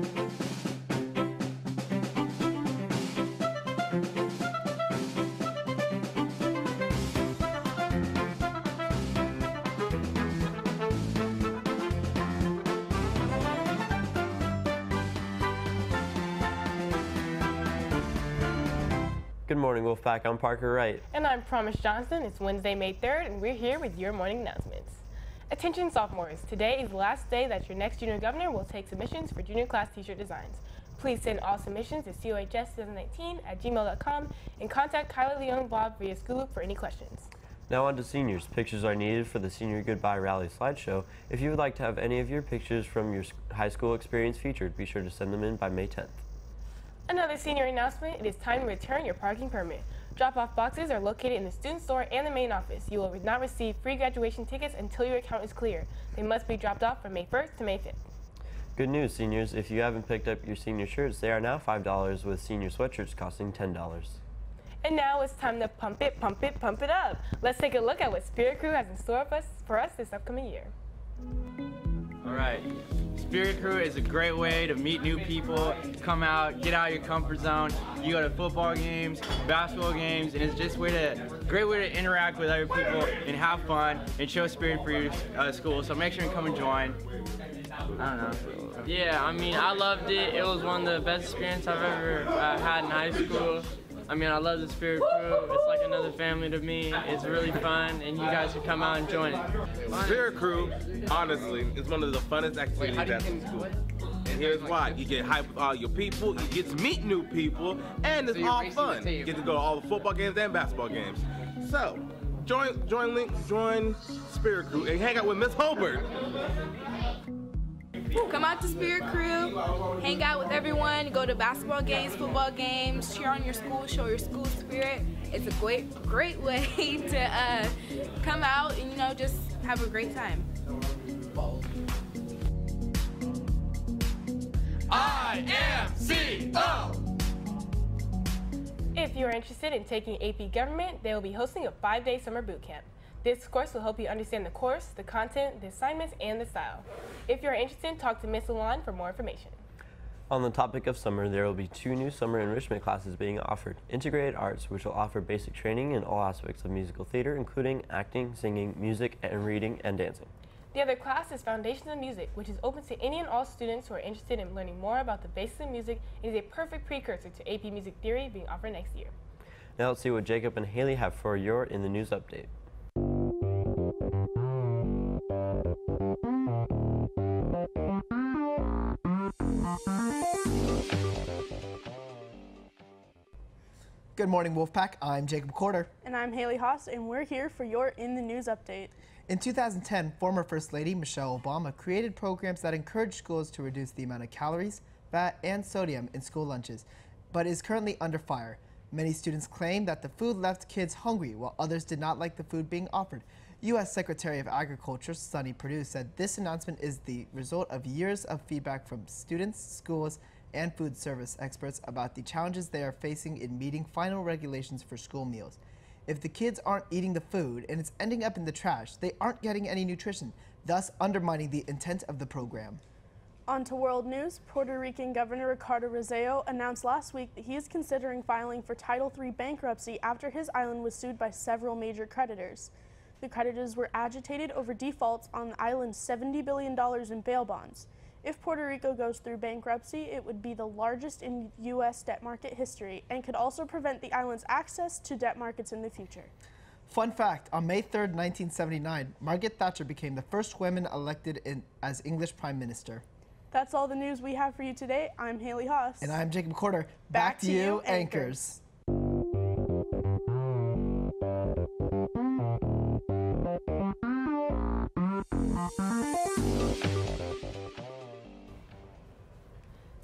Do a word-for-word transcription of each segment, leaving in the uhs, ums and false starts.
Good morning, Wolfpack. I'm Parker Wright. And I'm Promise Johnson. It's Wednesday, May third, and we're here with your morning announcements. Attention sophomores, today is the last day that your next junior governor will take submissions for junior class t-shirt designs. Please send all submissions to C O H S twenty nineteen at gmail dot com and contact Kyla Leon-Bob via School Loop for any questions. Now on to seniors. Pictures are needed for the Senior Goodbye Rally slideshow. If you would like to have any of your pictures from your high school experience featured, be sure to send them in by May tenth. Another senior announcement, it is time to return your parking permit. Drop-off boxes are located in the student store and the main office. You will not receive free graduation tickets until your account is clear. They must be dropped off from May first to May fifth. Good news, seniors. If you haven't picked up your senior shirts, they are now five dollars, with senior sweatshirts costing ten dollars. And now it's time to pump it, pump it, pump it up. Let's take a look at what Spirit Crew has in store for us, for us this upcoming year. All right. Spirit Crew is a great way to meet new people, come out, get out of your comfort zone. You go to football games, basketball games, and it's just way to great way to interact with other people and have fun and show spirit for your uh, school. So make sure and come and join. I don't know. Yeah, I mean, I loved it. It was one of the best experiences I've ever uh, had in high school. I mean, I love the Spirit Crew. It's like another family to me. It's really fun, and you guys should come out and join it. Spirit Crew, honestly, is one of the funnest activities that's in school. And here's why. You get hyped with all your people, you get to meet new people, and it's all fun. You get to go to all the football games and basketball games. So, join, join Link, join Spirit Crew, and hang out with Miss Holbert. Come out to Spirit Crew, hang out with everyone, go to basketball games, football games, cheer on your school, show your school spirit. It's a great, great way to uh, come out and, you know, just have a great time. I M C O! If you're interested in taking A P Government, they will be hosting a five-day summer boot camp. This course will help you understand the course, the content, the assignments, and the style. If you're interested, talk to Miz Luan for more information. On the topic of summer, there will be two new summer enrichment classes being offered. Integrated Arts, which will offer basic training in all aspects of musical theater, including acting, singing, music, and reading and dancing. The other class is Foundations of Music, which is open to any and all students who are interested in learning more about the basics of music and is a perfect precursor to A P Music Theory being offered next year. Now let's see what Jacob and Haley have for your In the News update. Good morning, Wolfpack. I'm Jacob Corder. And I'm Haley Haas, and we're here for your In the News update. In two thousand ten, former First Lady Michelle Obama created programs that encourage schools to reduce the amount of calories, fat, and sodium in school lunches, but is currently under fire. Many students claim that the food left kids hungry, while others did not like the food being offered. U S Secretary of Agriculture Sonny Perdue said this announcement is the result of years of feedback from students, schools, and food service experts about the challenges they are facing in meeting final regulations for school meals. If the kids aren't eating the food and it's ending up in the trash, they aren't getting any nutrition, thus undermining the intent of the program. On to world news. Puerto Rican Governor Ricardo Rossello announced last week that he is considering filing for Title three bankruptcy after his island was sued by several major creditors. The creditors were agitated over defaults on the island's seventy billion dollars in bail bonds. If Puerto Rico goes through bankruptcy, it would be the largest in U S debt market history and could also prevent the island's access to debt markets in the future. Fun fact, on May third, nineteen seventy-nine, Margaret Thatcher became the first woman elected in, as English Prime Minister. That's all the news we have for you today. I'm Haley Haas. And I'm Jacob Corder. Back, Back to, to you, anchors. anchors.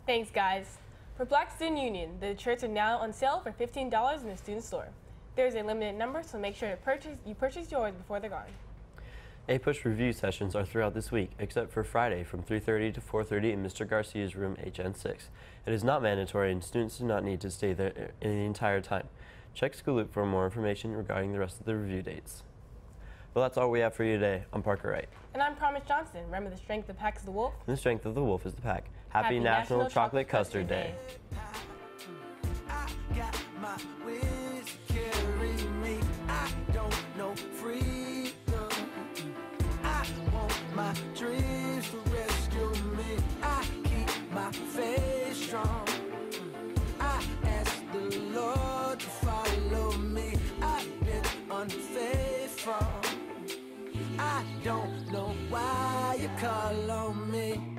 Thanks, guys. For Black Student Union, the shirts are now on sale for fifteen dollars in the student store. There is a limited number, so make sure to purchase, you purchase yours before they're gone. A push review sessions are throughout this week, except for Friday from three thirty to four thirty in Mister Garcia's room H N six. It is not mandatory, and students do not need to stay there the entire time. Check School Loop for more information regarding the rest of the review dates. Well, that's all we have for you today. I'm Parker Wright. And I'm Promise Johnson. Remember, the strength of the pack is the wolf. And the strength of the wolf is the pack. Happy, Happy National, National Chocolate, Chocolate Custard, Custard Day. Don't know why you call on me.